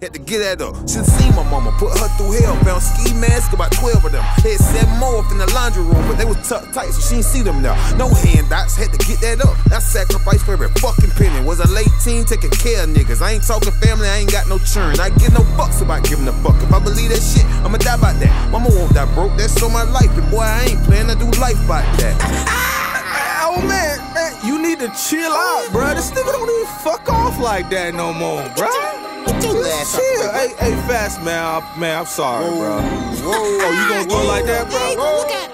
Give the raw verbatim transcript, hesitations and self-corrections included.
Had to get at her, should see my mama, put her through hell. Found ski mask, about twelve of them. Had seven more up in the laundry room, but they was tucked tight, so she ain't see them now. No handouts, had to get that up. That sacrifice for every fucking penny. Was a late teen taking care of niggas. I ain't talking family, I ain't got no churn. I give no fucks about giving a fuck. If I believe that shit, I'ma die by that. Mama won't die broke, that's on my life. And boy, I ain't playing, I do life by that. Oh man, man, you need to chill out, bruh. This nigga don't even fuck off like that no more, bruh. Just chill. Hey, hey, fast man, I, man, I'm sorry, bruh. Oh, you gonna go like that, bruh?